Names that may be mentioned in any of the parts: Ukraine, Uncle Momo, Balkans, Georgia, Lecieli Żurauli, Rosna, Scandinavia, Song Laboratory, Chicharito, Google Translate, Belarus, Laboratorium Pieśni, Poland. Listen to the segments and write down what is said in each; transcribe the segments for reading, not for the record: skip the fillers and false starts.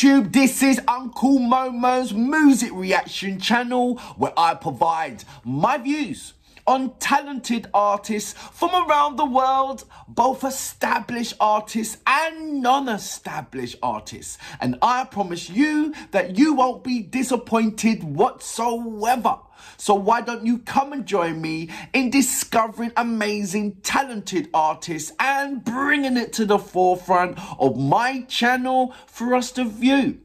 YouTube, this is Uncle Momo's music reaction channel, where I provide my views on talented artists from around the world, both established artists and non-established artists. And I promise you that you won't be disappointed whatsoever. So why don't you come and join me in discovering amazing, talented artists and bringing it to the forefront of my channel for us to view.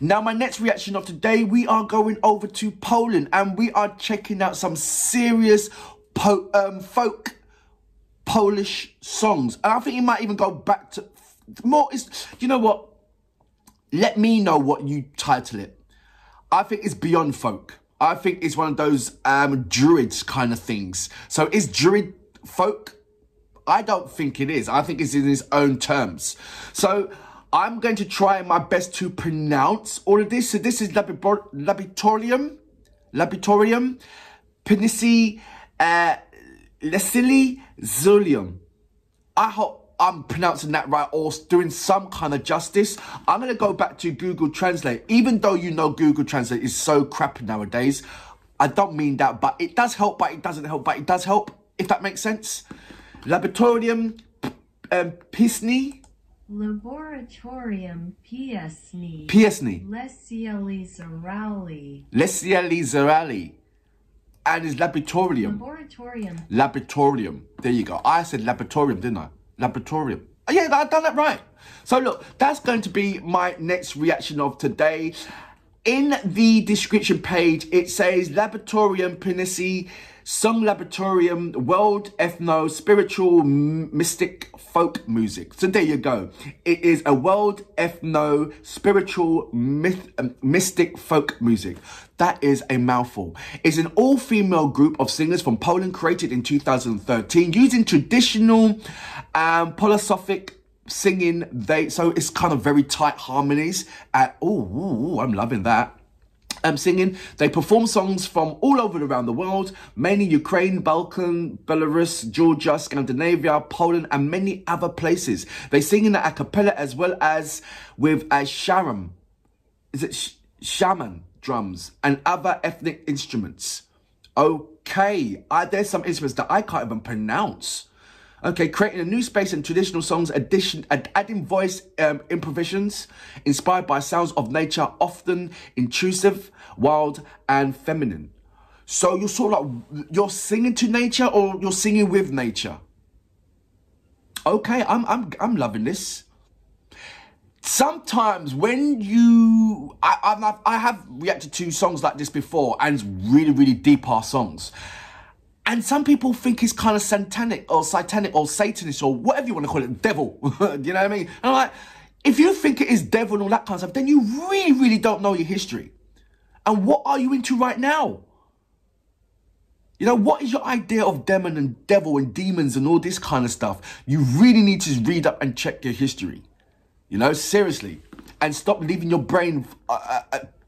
Now, my next reaction of today, we are going over to Poland and we are checking out some serious folk Polish songs. And I think it might even go back to more. You know what? Let me know what you title it. I think it's Beyond Folk. I think it's one of those druids kind of things. So is druid folk? I don't think it is. I think it's in its own terms. So I'm going to try my best to pronounce all of this. So this is Laboratorium Pieśni, Lecieli Żurauli. I hope I'm pronouncing that right or doing some kind of justice. I'm going to go back to Google Translate. Even though you know Google Translate is so crap nowadays, I don't mean that, but it does help, but it doesn't help, but it does help, if that makes sense. Laboratorium Pieśni. Lecieli Żurauli. Lecieli Żurauli. And it's Laboratorium. There you go. I said Laboratorium, didn't I? Laboratorium. Oh, yeah, I've done that right. So look, that's going to be my next reaction of today. In the description page, it says Laboratorium Pieśni, Sung Laboratorium, World Ethno, Spiritual Mystic Folk Music. So there you go. It is a World Ethno, Spiritual Mystic Folk Music. That is a mouthful. It's an all-female group of singers from Poland created in 2013 using traditional polysophic singing. So it's kind of very tight harmonies. I'm loving that. Singing. They perform songs from all over around the world, mainly Ukraine, Balkan, Belarus, Georgia, Scandinavia, Poland, and many other places. They sing in the a cappella as well as with a sharam. Is it shaman? Drums and other ethnic instruments. Okay, there's some instruments that I can't even pronounce. Okay, creating a new space in traditional songs, adding voice improvisations inspired by sounds of nature, often intrusive, wild, and feminine. So you're sort of like, you're singing to nature or you're singing with nature. Okay, I'm loving this. Sometimes when you, I have reacted to songs like this before, and it's really, really deep our songs. And some people think it's kind of satanic or satanist or whatever you want to call it, devil. You know what I mean? And I'm like, if you think it is devil and all that kind of stuff, then you really, really don't know your history. And what are you into right now? You know, what is your idea of demon and devil and demons and all this kind of stuff? You really need to read up and check your history. You know, seriously, and stop leaving your brain,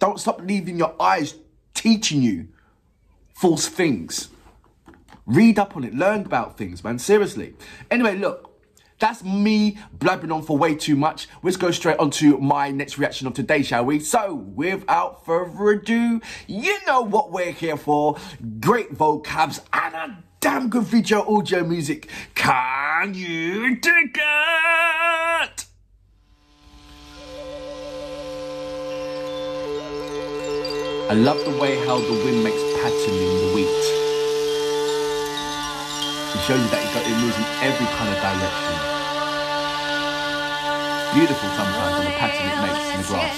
don't stop leaving your eyes teaching you false things. Read up on it, learn about things, man, seriously. Anyway, look, that's me blabbing on for way too much. Let's go straight on to my next reaction of today, shall we? So, without further ado, you know what we're here for. Great vocabs and a damn good video audio music. Can you dig it? I love the way how the wind makes pattern in the wheat. It shows you that it moves in every kind of direction. Beautiful sometimes on the pattern it makes in the grass.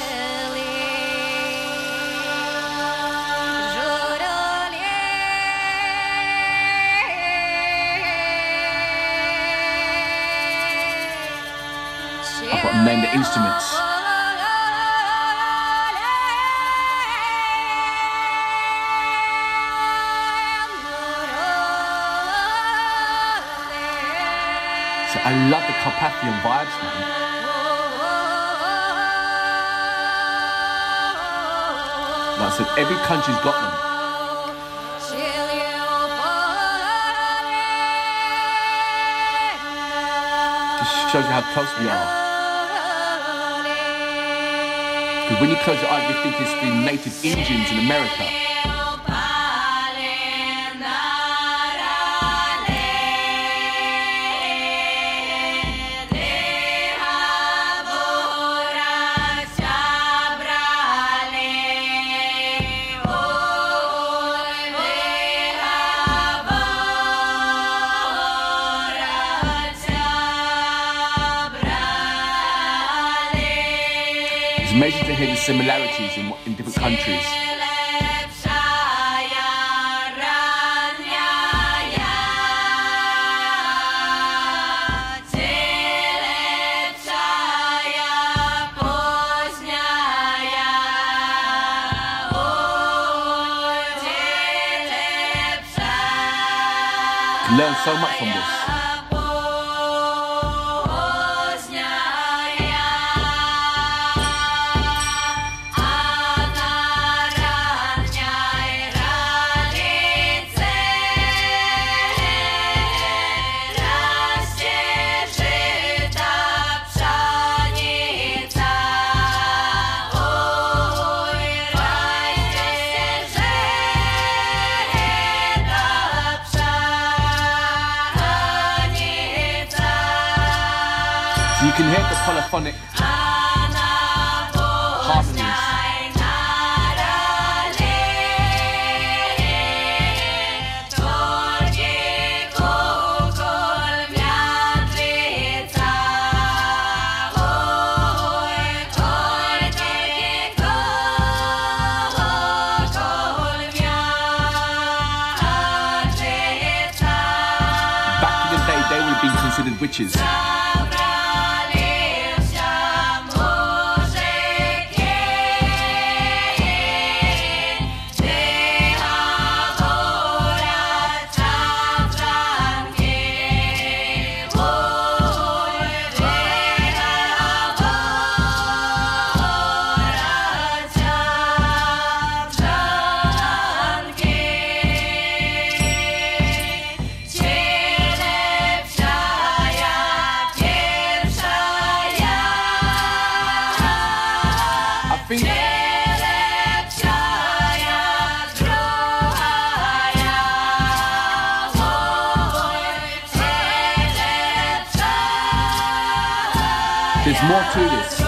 I've got to name the instruments. I love the Carpathian vibes, man. Like I said, every country's got them. Just shows you how close we are. Because when you close your eyes, you think it's the native Indians in America. It's amazing to hear the similarities in different countries. You learn so much from this. You can hear the polyphonic harmonies. Back in the day, they would have been considered witches. There's more to this.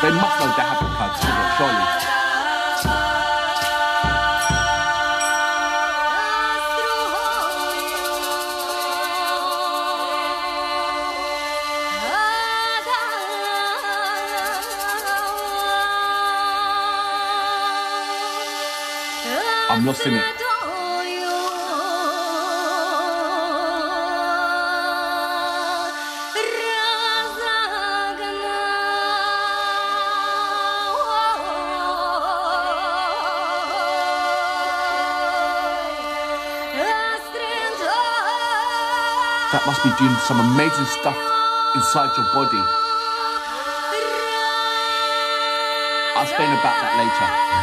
They must know they have a card, surely. I'm lost in it. That must be doing some amazing stuff inside your body. I'll explain about that later.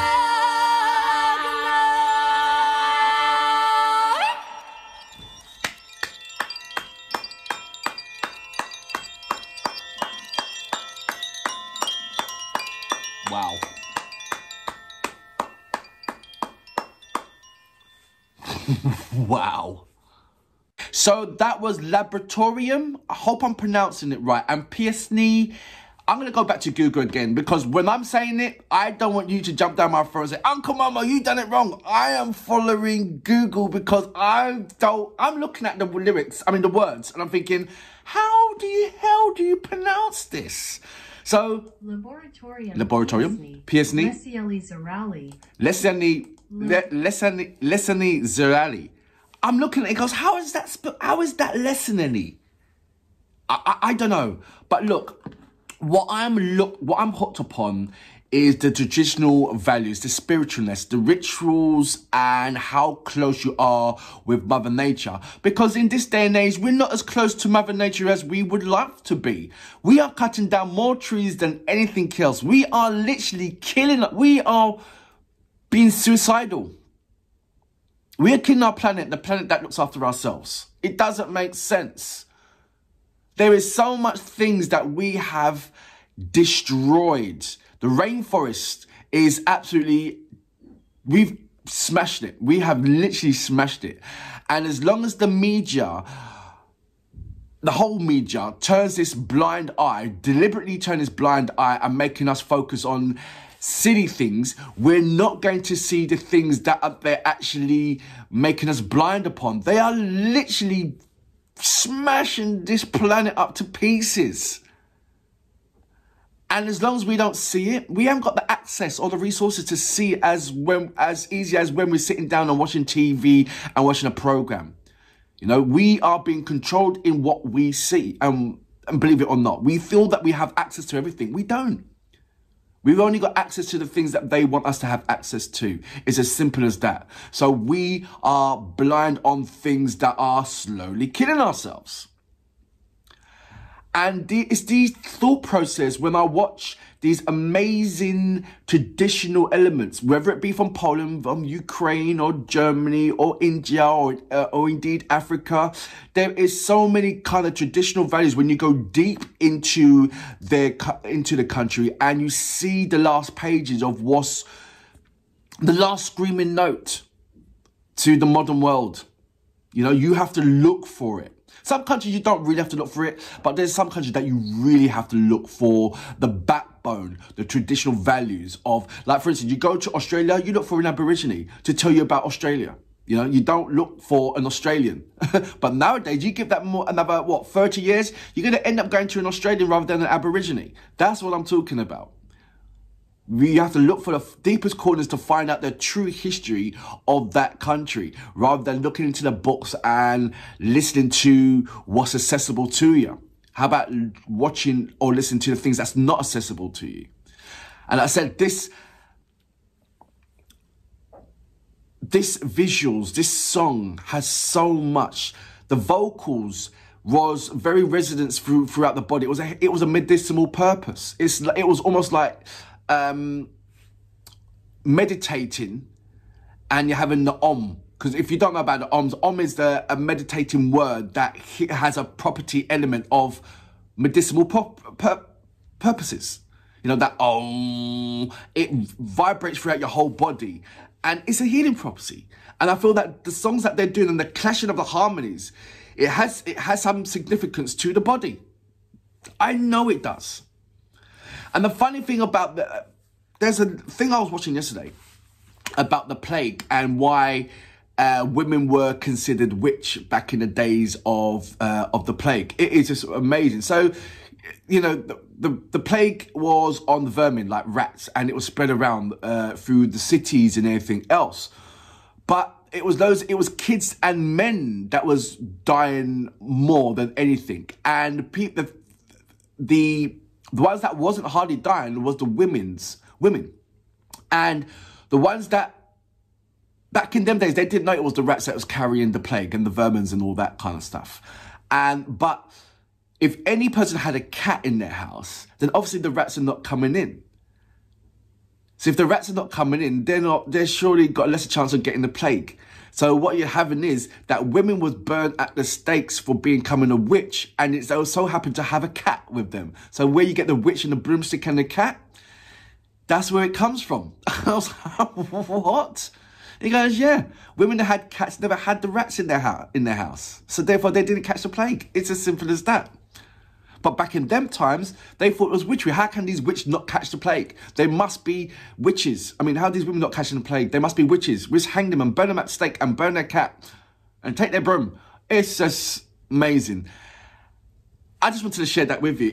Wow. Wow. So that was Laboratorium, I hope I'm pronouncing it right, and Pieśni. I'm going to go back to Google again, because when I'm saying it, I don't want you to jump down my throat and say, Uncle Momo, you done it wrong. I am following Google because I'm looking at the lyrics, I mean the words, and I'm thinking, how do you pronounce this? So, Laboratorium, Pieśni, Lecieli Żurauli, Lecieli Żurauli. I'm looking at it, goes, how is that Lecieli? I don't know. But look, what I'm hooked upon is the traditional values, the spiritualness, the rituals, and how close you are with Mother Nature. Because in this day and age, we're not as close to Mother Nature as we would love to be. We are cutting down more trees than anything else. We are literally killing, we are being suicidal. We are killing our planet, the planet that looks after ourselves. It doesn't make sense. There is so much things that we have destroyed. The rainforest is absolutely, we've smashed it. We have literally smashed it. And as long as the media, the whole media turns this blind eye, deliberately turn this blind eye and making us focus on silly things, we're not going to see the things that they're actually making us blind upon. They are literally smashing this planet up to pieces. And as long as we don't see it, we haven't got the access or the resources to see it as easy as when we're sitting down and watching TV and watching a program. You know, we are being controlled in what we see. And believe it or not, we feel that we have access to everything. We don't. We've only got access to the things that they want us to have access to. It's as simple as that. So we are blind on things that are slowly killing ourselves. And it's these thought process when I watch these amazing traditional elements, whether it be from Poland, from Ukraine or Germany or India or indeed Africa. There is so many kind of traditional values when you go deep into the country and you see the last pages of what's the last screaming note to the modern world. You know, you have to look for it. Some countries you don't really have to look for it, but there's some countries that you really have to look for the backbone, the traditional values of, like for instance, you go to Australia, you look for an Aborigine to tell you about Australia. You know, you don't look for an Australian. But nowadays, you give that more another, what, 30 years, you're going to end up going to an Australian rather than an Aborigine. That's what I'm talking about. We have to look for the deepest corners to find out the true history of that country rather than looking into the books and listening to what's accessible to you. How about watching or listening to the things that's not accessible to you? And I said, this visuals, this song has so much. The vocals was very resonant throughout the body. It was a medicinal purpose. It was almost like meditating and you're having the Om, because if you don't know about the Om's, Om is a meditating word that has a property element of medicinal purposes. You know, that Om, it vibrates throughout your whole body and it's a healing property. And I feel that the songs that they're doing and the clashing of the harmonies, it has some significance to the body. I know it does. And the funny thing about there's a thing I was watching yesterday about the plague and why women were considered witch back in the days of the plague. It is just amazing. So, you know, the plague was on the vermin like rats, and it was spread around through the cities and everything else. But it was kids and men that was dying more than anything, and the ones that wasn't hardly dying was the women. And the ones that, back in them days, they didn't know it was the rats that was carrying the plague and the vermins and all that kind of stuff. But if any person had a cat in their house, then obviously the rats are not coming in. So if the rats are not coming in, they're surely got a lesser chance of getting the plague. So what you're having is that women was burned at the stakes for becoming a witch, and they also happened to have a cat with them. So where you get the witch and the broomstick and the cat, that's where it comes from. I was like, what? He goes, yeah, women that had cats never had the rats in their house. So therefore they didn't catch the plague. It's as simple as that. But back in them times, they thought it was witchery. How can these witches not catch the plague? They must be witches. I mean, how are these women not catching the plague? They must be witches. We just hang them and burn them at stake and burn their cat and take their broom. It's just amazing. I just wanted to share that with you.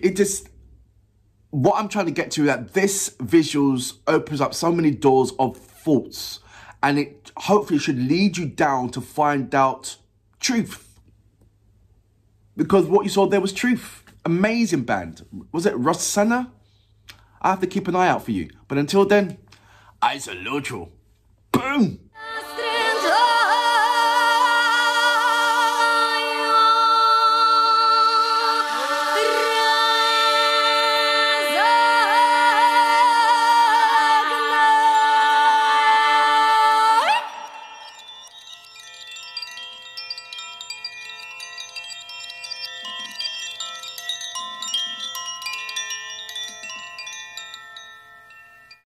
What I'm trying to get to is that this visuals opens up so many doors of thoughts, and it hopefully should lead you down to find out truth. Because what you saw there was truth. Amazing band. Was it Rosna? I have to keep an eye out for you. But until then, I salute you. Boom!